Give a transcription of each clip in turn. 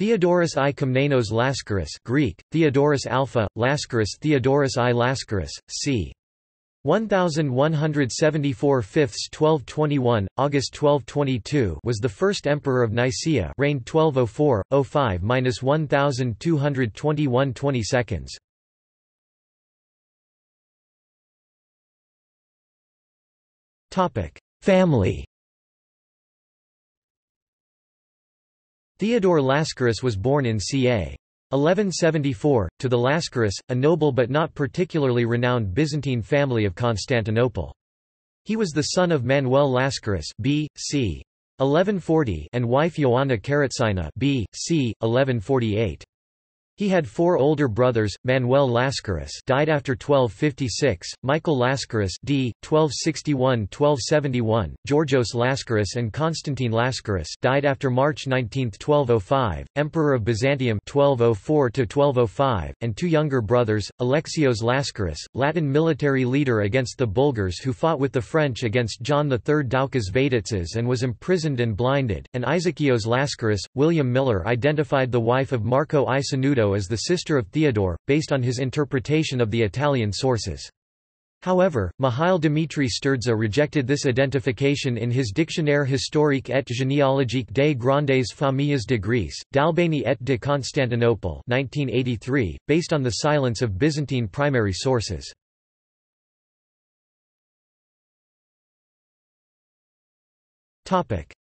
Theodorus I Komnenos Laskaris (Greek: Theodorus Alpha Laskaris, Theodorus I Laskaris, c. 1174 5th 1221 August 1222 was the first emperor of Nicaea, reigned 1204-05-1221-20 seconds. Topic: Family. Theodore Laskaris was born in ca. 1174, to the Laskaris, a noble but not particularly renowned Byzantine family of Constantinople. He was the son of Manuel Laskaris b. c. 1140 and wife Ioanna Karatzina b. c. 1148. He had four older brothers: Manuel Laskaris, died after 1256; Michael Laskaris, d. 1261-1271; Georgios Laskaris and Constantine Laskaris, died after March 19, 1205, Emperor of Byzantium 1204-1205; and two younger brothers: Alexios Laskaris, Latin military leader against the Bulgars who fought with the French against John III Doukas Vatatzes and was imprisoned and blinded, and Isaacios Laskaris. William Miller identified the wife of Marco I Sanudo as the sister of Theodore, based on his interpretation of the Italian sources. However, Mihail Dimitri Sturdza rejected this identification in his Dictionnaire historique et généalogique des grandes familles de Grèce, d'Albanie et de Constantinople 1983, based on the silence of Byzantine primary sources.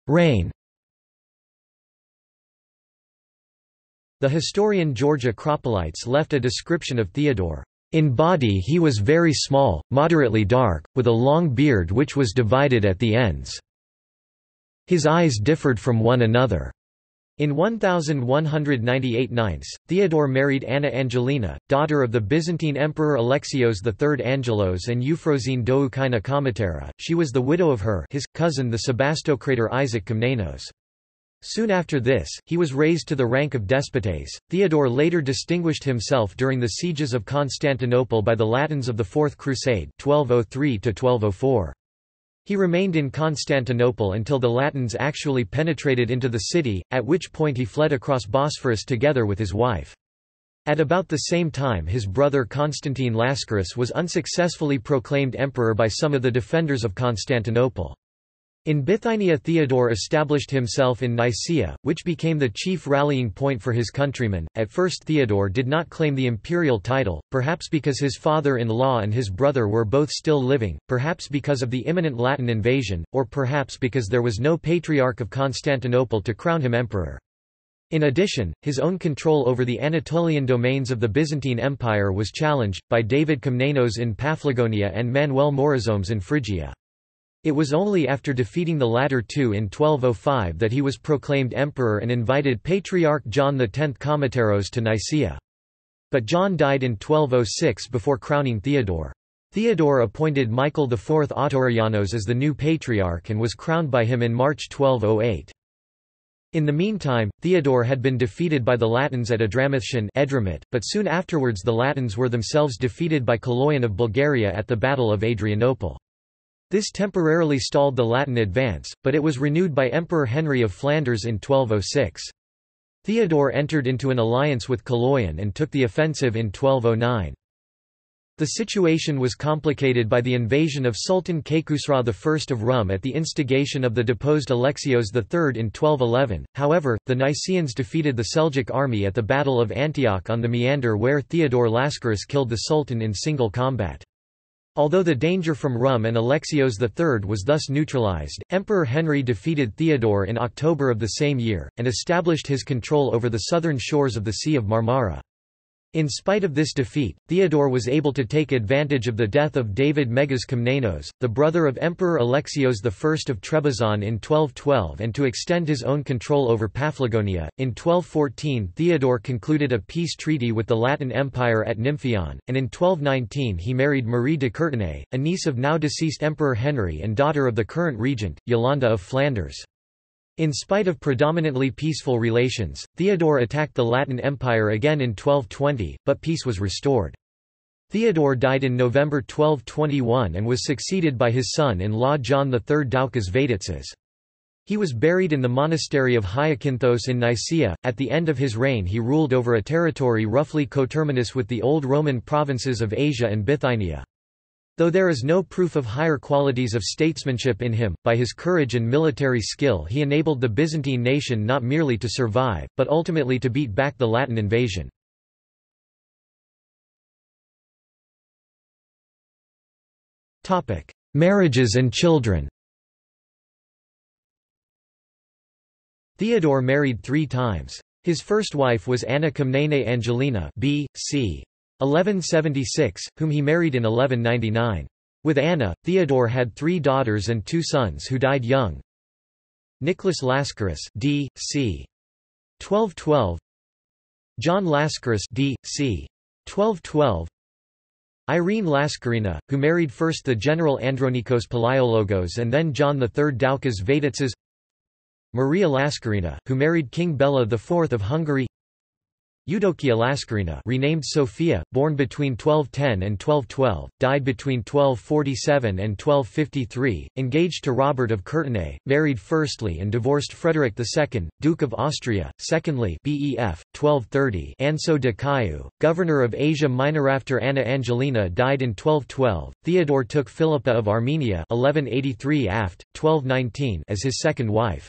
Reign. The historian George Acropolites left a description of Theodore. In body he was very small, moderately dark, with a long beard which was divided at the ends. His eyes differed from one another. In 1198–9, Theodore married Anna Angelina, daughter of the Byzantine Emperor Alexios III Angelos and Euphrosyne Doukaina Komitera. She was the widow of his cousin, the Sebastocrator Isaac Komnenos. Soon after this, he was raised to the rank of despotes. Theodore later distinguished himself during the sieges of Constantinople by the Latins of the Fourth Crusade (1203–1204). He remained in Constantinople until the Latins actually penetrated into the city, at which point he fled across Bosphorus together with his wife. At about the same time, his brother Constantine Laskaris was unsuccessfully proclaimed emperor by some of the defenders of Constantinople. In Bithynia, Theodore established himself in Nicaea, which became the chief rallying point for his countrymen. At first, Theodore did not claim the imperial title, perhaps because his father-in-law and his brother were both still living, perhaps because of the imminent Latin invasion, or perhaps because there was no Patriarch of Constantinople to crown him emperor. In addition, his own control over the Anatolian domains of the Byzantine Empire was challenged by David Komnenos in Paphlagonia and Manuel Morizomes in Phrygia. It was only after defeating the latter two in 1205 that he was proclaimed emperor and invited Patriarch John X Comateros to Nicaea. But John died in 1206 before crowning Theodore. Theodore appointed Michael IV Autorianos as the new patriarch and was crowned by him in March 1208. In the meantime, Theodore had been defeated by the Latins at Adramyttion, but soon afterwards the Latins were themselves defeated by Kaloyan of Bulgaria at the Battle of Adrianople. This temporarily stalled the Latin advance, but it was renewed by Emperor Henry of Flanders in 1206. Theodore entered into an alliance with Kaloyan and took the offensive in 1209. The situation was complicated by the invasion of Sultan Kaykhusraw I of Rum at the instigation of the deposed Alexios III in 1211. However, the Nicaeans defeated the Seljuk army at the Battle of Antioch on the Meander, where Theodore Laskaris killed the Sultan in single combat. Although the danger from Rum and Alexios III was thus neutralized, Emperor Henry defeated Theodore in October of the same year, and established his control over the southern shores of the Sea of Marmara. In spite of this defeat, Theodore was able to take advantage of the death of David Megas Komnenos, the brother of Emperor Alexios I of Trebizond, in 1212 and to extend his own control over Paphlagonia. In 1214 Theodore concluded a peace treaty with the Latin Empire at Nymphion, and in 1219 he married Marie de Courtenay, a niece of now-deceased Emperor Henry and daughter of the current regent, Yolanda of Flanders. In spite of predominantly peaceful relations, Theodore attacked the Latin Empire again in 1220, but peace was restored. Theodore died in November 1221 and was succeeded by his son-in-law John III Doukas Vatatzes. He was buried in the monastery of Hyakinthos in Nicaea. At the end of his reign, he ruled over a territory roughly coterminous with the old Roman provinces of Asia and Bithynia. Though there is no proof of higher qualities of statesmanship in him, by his courage and military skill he enabled the Byzantine nation not merely to survive, but ultimately to beat back the Latin invasion. Marriages and children. Theodore married three times. His first wife was Anna Angelina B.C. 1176, whom he married in 1199. With Anna, Theodore had three daughters and two sons who died young. Nicholas Laskaris D.C. 1212, John Laskaris D.C. 1212, Irene Laskarina, who married first the general Andronikos Palaiologos and then John III Doukas Vatatzes. Maria Laskarina, who married King Bela IV of Hungary. Eudokia Laskarina, renamed Sophia, born between 1210 and 1212, died between 1247 and 1253, engaged to Robert of Courtenay, married firstly and divorced Frederick II, Duke of Austria, secondly Bef. 1230. Anso de Caeu, governor of Asia Minor. After Anna Angelina died in 1212, Theodore took Philippa of Armenia 1183 aft. 1219 as his second wife.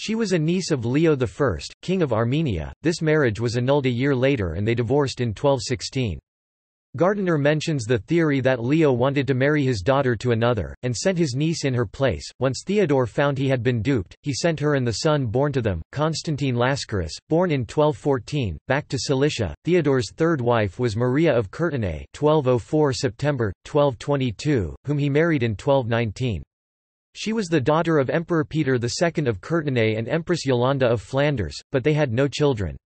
She was a niece of Leo I, King of Armenia. This marriage was annulled a year later and they divorced in 1216. Gardiner mentions the theory that Leo wanted to marry his daughter to another, and sent his niece in her place. Once Theodore found he had been duped, he sent her and the son born to them, Constantine Laskaris, born in 1214, back to Cilicia. Theodore's third wife was Maria of Courtenay, 1204 September, 1222, whom he married in 1219. She was the daughter of Emperor Peter II of Courtenay and Empress Yolanda of Flanders, but they had no children.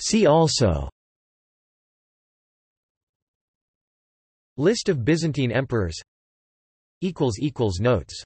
See also: List of Byzantine emperors. == Notes